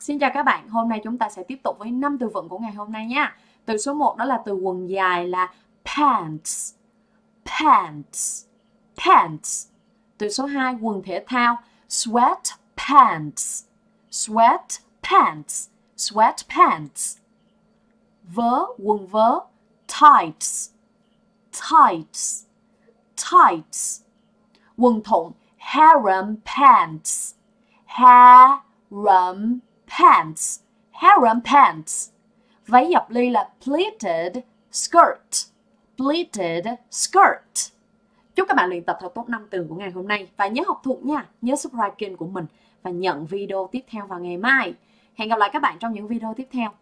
Xin chào các bạn, hôm nay chúng ta sẽ tiếp tục với 5 từ vựng của ngày hôm nay nha. Từ số 1 đó là từ quần dài là pants, pants, pants. Từ số 2 quần thể thao sweat pants, sweat pants, sweat pants. Vớ, quần vớ tights, tights, tights. Quần thụng harem pants, harem pants, harem pants. Váy dập ly là pleated skirt, pleated skirt. Chúc các bạn luyện tập thật tốt 5 từ của ngày hôm nay và nhớ học thuộc nha, nhớ subscribe kênh của mình và nhận video tiếp theo vào ngày mai. Hẹn gặp lại các bạn trong những video tiếp theo.